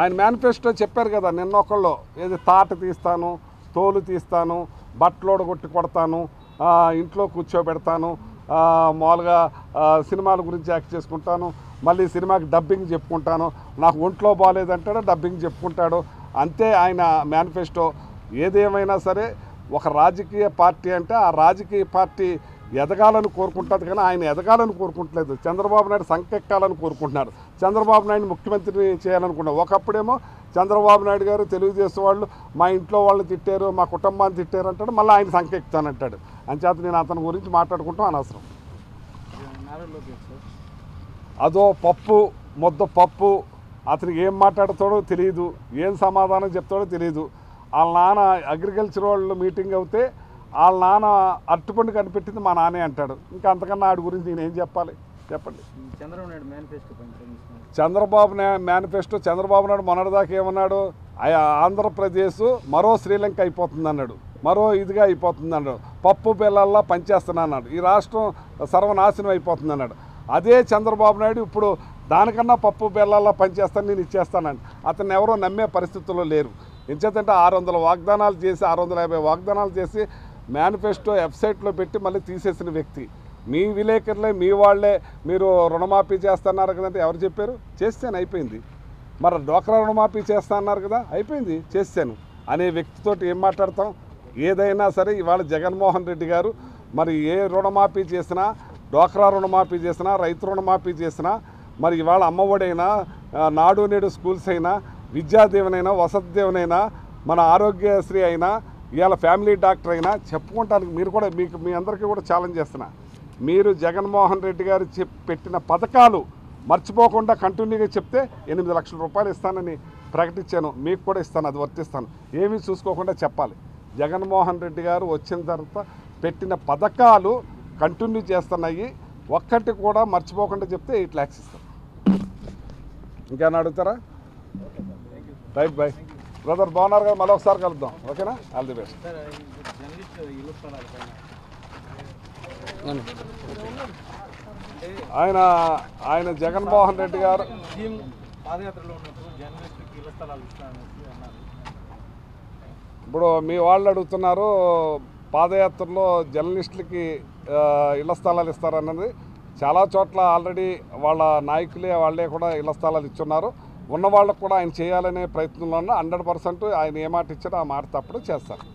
ఆయన మేనిఫెస్టో చెప్పారు కదా, నిన్న ఒకళ్ళు ఏది తాట తీస్తాను, తోలు తీస్తాను, బట్టలోడు కొట్టి కొడతాను, ఇంట్లో కూర్చోబెడతాను, మామూలుగా సినిమాల గురించి యాక్ట్ చేసుకుంటాను, మళ్ళీ సినిమాకి డబ్బింగ్ చెప్పుకుంటాను, నాకు ఒంట్లో బాగాలేదంటాడు డబ్బింగ్ చెప్పుకుంటాడు, అంతే ఆయన మేనిఫెస్టో. ఏదేమైనా సరే ఒక రాజకీయ పార్టీ అంటే ఆ రాజకీయ పార్టీ ఎదగాలని కోరుకుంటుంది, కానీ ఆయన ఎదగాలని కోరుకుంటలేదు. చంద్రబాబు నాయుడు సంకెక్కాలని కోరుకుంటున్నారు, చంద్రబాబు నాయుడు ముఖ్యమంత్రి చేయాలనుకున్నారు. ఒకప్పుడేమో చంద్రబాబు నాయుడు గారు తెలుగుదేశం వాళ్ళు మా ఇంట్లో వాళ్ళని తిట్టారు, మా కుటుంబాన్ని తిట్టారు అంటాడు, మళ్ళీ ఆయన సంకెక్తానంటాడు. అంచేత నేను అతని గురించి మాట్లాడుకుంటాం అనవసరం. అదో పప్పు ముద్ద పప్పు, అతనికి ఏం మాట్లాడతాడో తెలియదు, ఏం సమాధానం చెప్తాడో తెలియదు. వాళ్ళ నాన్న అగ్రికల్చర్ వాళ్ళు మీటింగ్ అవుతే వాళ్ళ నాన్న అట్టుపండు కనిపెట్టింది మా నాన్నే అంటాడు. ఇంకా అంతకన్నా వాడి గురించి నేనేం చెప్పాలి, చెప్పండి. చంద్రబాబు నాయుడు మొన్నటిదాకా ఏమన్నాడు, ఆంధ్రప్రదేశ్ మరో శ్రీలంక అయిపోతుంది అన్నాడు, మరో ఇదిగా అయిపోతుంది అన్నాడు, పప్పు బెల్లల్లా పంచేస్తున్నా అన్నాడు, ఈ రాష్ట్రం సర్వనాశనం అయిపోతుంది అన్నాడు. అదే చంద్రబాబు నాయుడు ఇప్పుడు దానికన్నా పప్పు బెల్లాల్లో పనిచేస్తాను, నేను ఇచ్చేస్తానండి. అతను ఎవరో నమ్మే పరిస్థితుల్లో లేరు. ఎంచేతంటే 600 వాగ్దానాలు చేసి, 650 వాగ్దానాలు చేసి మేనిఫెస్టో వెబ్సైట్లో పెట్టి మళ్ళీ తీసేసిన వ్యక్తి. మీ విలేకరులే, మీ వాళ్ళే మీరు రుణమాఫీ చేస్తున్నారు కదంటే ఎవరు చెప్పారు? చేస్తాను, అయిపోయింది. మరి డ్వాక్రా రుణమాఫీ చేస్తా అన్నారు కదా, అయిపోయింది, చేస్తాను అనే వ్యక్తితోటి ఏం మాట్లాడతాం? ఏదైనా సరే ఇవాళ జగన్మోహన్ రెడ్డి గారు మరి ఏ రుణమాఫీ చేసినా, డ్వాక్రా రుణమాఫీ చేసినా, రైతు రుణమాఫీ చేసినా, మరి ఇవాళ అమ్మఒడైనా, నాడు నేడు స్కూల్స్ అయినా, విద్యాదీవనైనా, వసతి దీవెనైనా, మన ఆరోగ్యశ్రీ అయినా, ఇవాళ ఫ్యామిలీ డాక్టర్ అయినా చెప్పుకుంటానికి మీరు కూడా, మీకు మీ అందరికీ కూడా ఛాలెంజ్ చేస్తున్నా. మీరు జగన్మోహన్ రెడ్డి గారు పెట్టిన పథకాలు మర్చిపోకుండా కంటిన్యూగా చెప్తే ₹8 లక్షలు ఇస్తానని ప్రకటించాను, మీకు కూడా ఇస్తాను, అది వర్తిస్తాను. ఏమీ చూసుకోకుండా చెప్పాలి. జగన్మోహన్ రెడ్డి గారు వచ్చిన తర్వాత పెట్టిన పథకాలు కంటిన్యూ చేస్తున్నాయి, ఒక్కటి కూడా మర్చిపోకుండా చెప్తే 8 lakhs ఇస్తాం. ఇంకేనా అడుగుతారా? రైట్ బాయ్ బ్రదర్, బాగున్నారు కదా, మళ్ళీ ఒకసారి కలుద్దాం, ఓకేనా? All the best. ఆయన ఆయన జగన్మోహన్ రెడ్డి గారు ఇప్పుడు మీ వాళ్ళు అడుగుతున్నారు పాదయాత్రలో జర్నలిస్టులకి ఇళ్ల స్థలాలు ఇస్తారన్నది. చాలా చోట్ల ఆల్రెడీ వాళ్ళ నాయకులే, వాళ్ళే కూడా ఇళ్ల స్థలాలు ఇచ్చున్నారు. ఉన్న వాళ్ళకు కూడా ఆయన చేయాలనే ప్రయత్నంలో 100% ఆయన ఏ మాట ఇచ్చినా ఆ మాట తప్పుడు చేస్తారు.